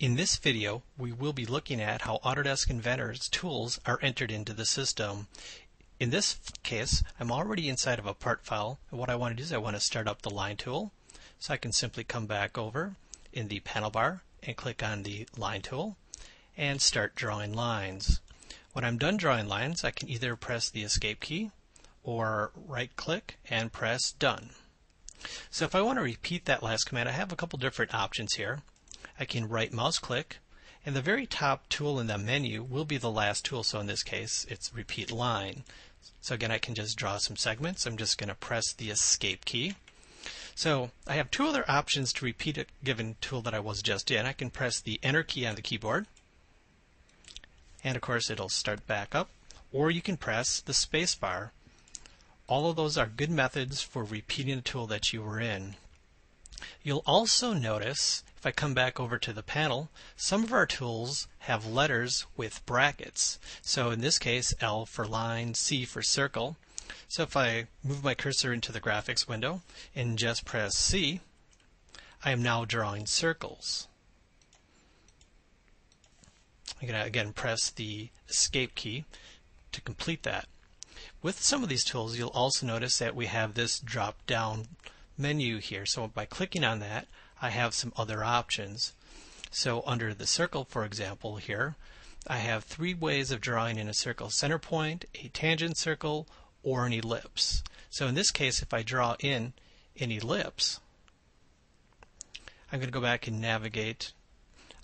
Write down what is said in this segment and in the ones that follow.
In this video, we will be looking at how Autodesk Inventor's tools are entered into the system. In this case, I'm already inside of a part file, and what I want to do is I want to start up the line tool. So I can simply come back over in the panel bar and click on the line tool and start drawing lines. When I'm done drawing lines, I can either press the escape key or right click and press done. So if I want to repeat that last command, I have a couple different options here. I can right mouse click, and the very top tool in the menu will be the last tool, so in this case it's repeat line. So again, I can just draw some segments. I'm just going to press the escape key. So I have two other options to repeat a given tool that I was just in. I can press the enter key on the keyboard, and of course it'll start back up, or you can press the space bar. All of those are good methods for repeating a tool that you were in. You'll also notice, if I come back over to the panel, some of our tools have letters with brackets. So in this case, L for line, C for circle. So if I move my cursor into the graphics window and just press C, I am now drawing circles. I'm going to again press the escape key to complete that. With some of these tools, you'll also notice that we have this drop-down menu here. So by clicking on that, I have some other options. So under the circle, for example, here, I have three ways of drawing in a circle: center point, a tangent circle, or an ellipse. So in this case, if I draw in an ellipse, I'm going to go back and navigate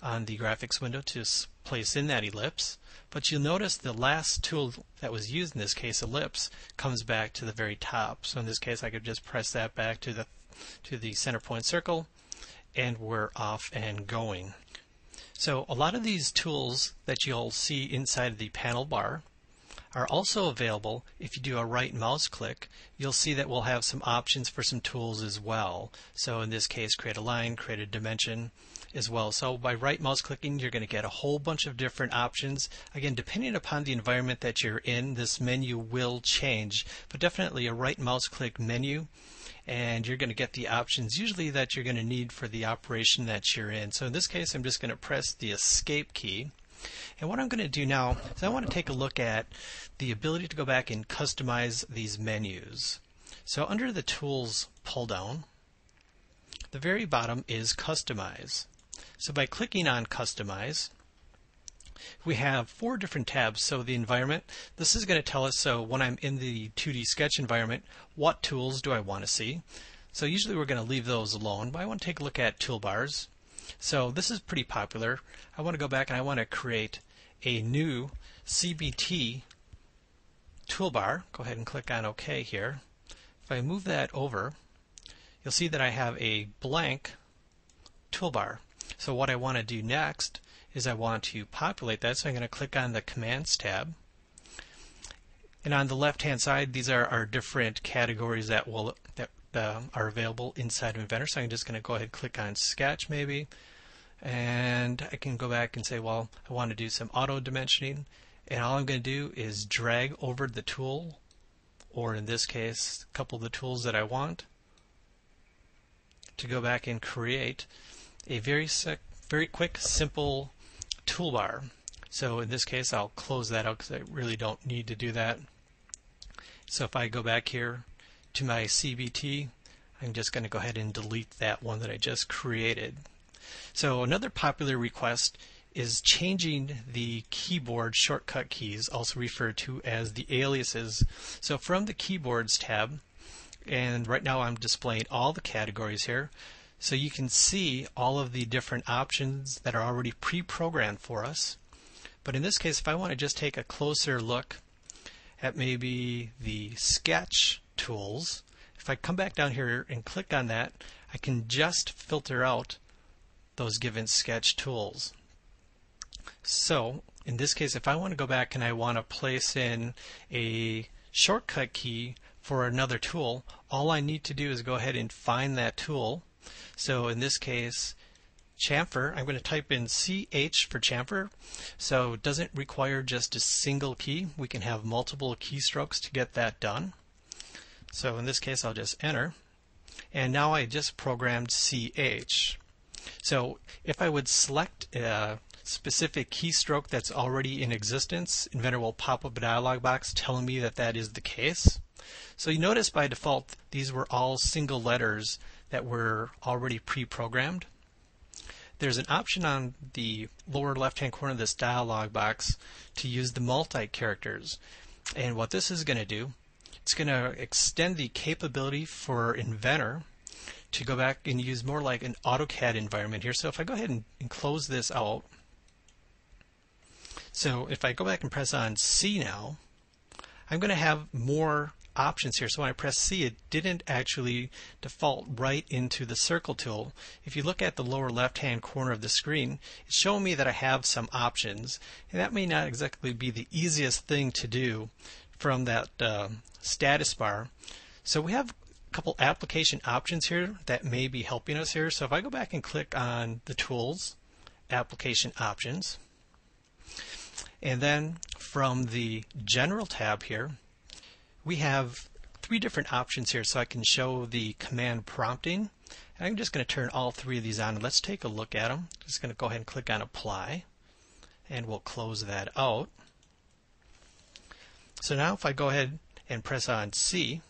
on the graphics window to place in that ellipse, but you'll notice the last tool that was used, in this case ellipse, comes back to the very top. So in this case, I could just press that back to the center point circle, and we're off and going. So a lot of these tools that you'll see inside the panel bar are also available. If you do a right mouse click, you'll see that we'll have some options for some tools as well. So in this case, create a line, create a dimension as well. So by right mouse clicking, you're going to get a whole bunch of different options. Again, depending upon the environment that you're in, this menu will change, but definitely a right mouse click menu, and you're going to get the options usually that you're going to need for the operation that you're in. So in this case, I'm just going to press the escape key. And what I'm going to do now is I want to take a look at the ability to go back and customize these menus. So under the Tools pull down, the very bottom is Customize. So by clicking on Customize, we have four different tabs. So the environment, this is going to tell us, so when I'm in the 2D sketch environment, what tools do I want to see? So usually we're going to leave those alone, but I want to take a look at toolbars. So this is pretty popular. I want to go back and I want to create a new CBT toolbar. Go ahead and click on OK here. If I move that over, you'll see that I have a blank toolbar. So what I want to do next is I want to populate that. So I'm going to click on the Commands tab. And on the left-hand side, these are our different categories that are available inside of Inventor. So I'm just going to go ahead and click on Sketch maybe, and I can go back and say, well, I want to do some auto dimensioning, and all I'm going to do is drag over the tool, or in this case a couple of the tools that I want, to go back and create a very quick, simple toolbar. So in this case, I'll close that out because I really don't need to do that. So if I go back here to my CBT, I'm just going to go ahead and delete that one that I just created. So another popular request is changing the keyboard shortcut keys, also referred to as the aliases. So from the Keyboards tab, and right now I'm displaying all the categories here, so you can see all of the different options that are already pre-programmed for us. But in this case, if I want to just take a closer look at maybe the sketch tools, if I come back down here and click on that, I can just filter out those given sketch tools. So in this case, if I want to go back and I want to place in a shortcut key for another tool, all I need to do is go ahead and find that tool. So in this case, chamfer, I'm going to type in CH for chamfer. So it doesn't require just a single key. We can have multiple keystrokes to get that done. So in this case, I'll just enter, and now I just programmed CH. So if I would select a specific keystroke that's already in existence, Inventor will pop up a dialog box telling me that that is the case. So you notice by default these were all single letters that were already pre-programmed. There's an option on the lower left-hand corner of this dialog box to use the multi-characters. And what this is going to do, it's going to extend the capability for Inventor to go back and use more like an AutoCAD environment here. So if I go ahead and close this out, so if I go back and press on C now, I'm going to have more options here. So when I press C, it didn't actually default right into the circle tool. If you look at the lower left hand corner of the screen, it's showing me that I have some options, and that may not exactly be the easiest thing to do from that status bar. So we have a couple application options here that may be helping us here. So if I go back and click on the tools, application options, and then from the general tab here, we have three different options here. So I can show the command prompting. I'm just going to turn all three of these on. Let's take a look at them. Just going to go ahead and click on apply, and we'll close that out. So now if I go ahead and press on C,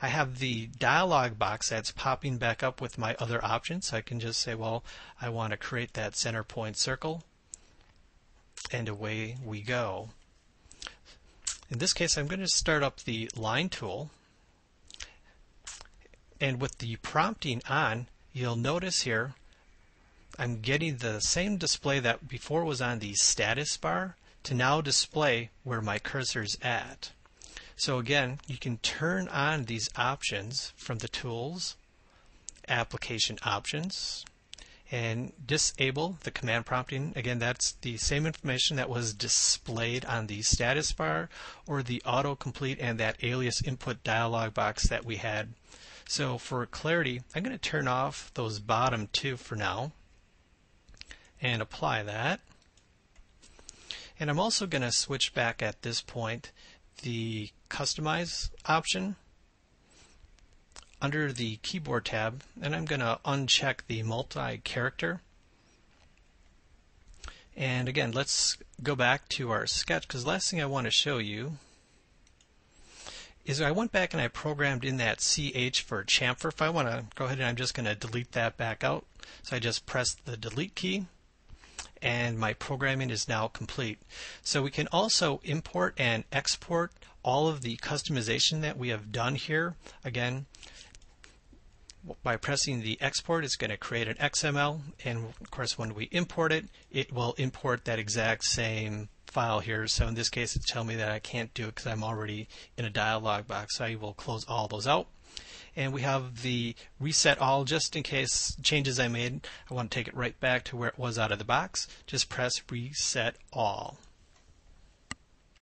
I have the dialog box that's popping back up with my other options. So I can just say, well, I want to create that center point circle, and away we go. In this case, I'm going to start up the line tool, and with the prompting on, you'll notice here I'm getting the same display that before was on the status bar to now display where my cursor's at. So again, you can turn on these options from the tools, application options, and disable the command prompting. Again, that's the same information that was displayed on the status bar or the autocomplete and that alias input dialog box that we had. So for clarity, I'm going to turn off those bottom two for now and apply that. And I'm also going to switch back at this point the customize option under the keyboard tab, and I'm going to uncheck the multi-character. And again, let's go back to our sketch, because the last thing I want to show you is I went back and I programmed in that CH for chamfer. If I want to go ahead and I'm just going to delete that back out. So I just press the delete key, and my programming is now complete. So we can also import and export all of the customization that we have done here. Again, by pressing the export, it's going to create an XML, and of course when we import it, it will import that exact same file here. So in this case, it's telling me that I can't do it because I'm already in a dialog box. So I will close all those out. And we have the reset all just in case changes I made. I want to take it right back to where it was out of the box. Just press reset all.